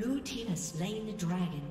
Blue team has slain the dragon.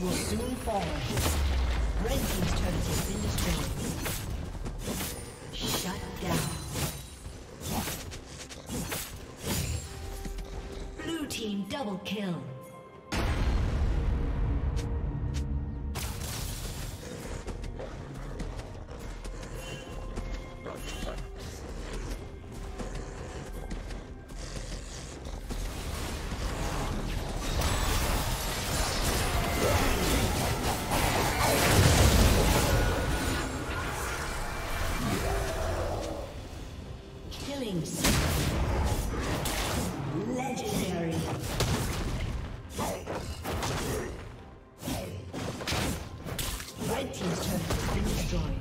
will soon fall. Red Team's turret has been destroyed. Shut down. Blue Team double kill. Legendary. Red Team's turret has been destroyed.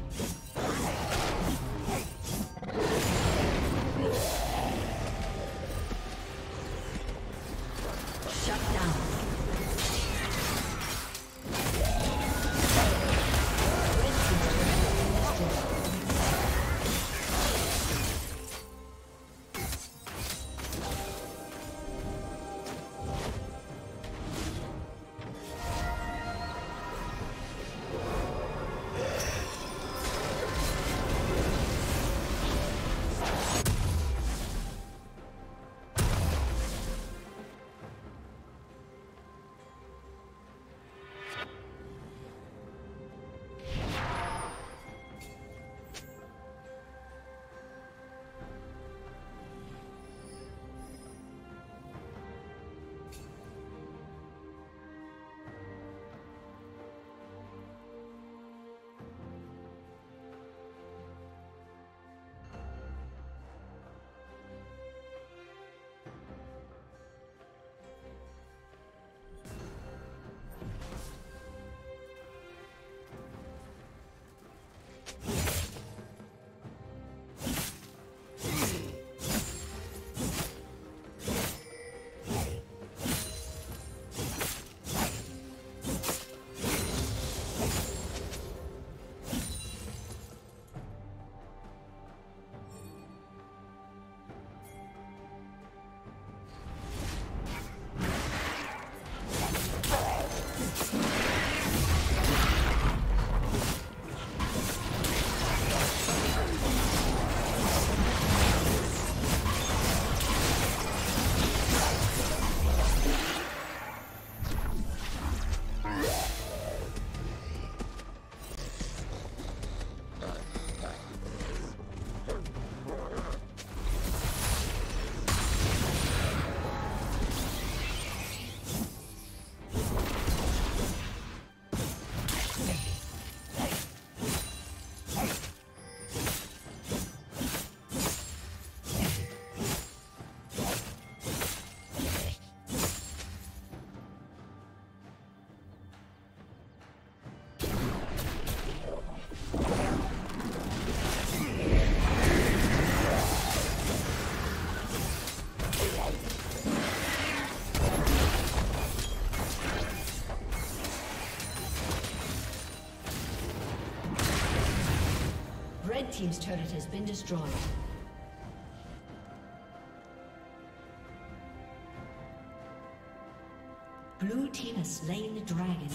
Red Team's turret has been destroyed. Blue Team has slain the dragon.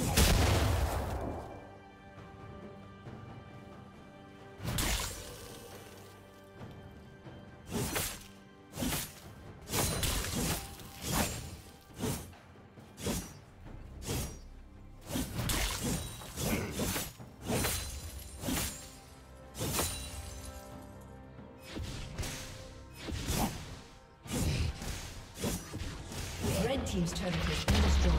Team's turret has been destroyed.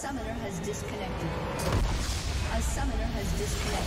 Summoner has disconnected. A summoner has disconnected.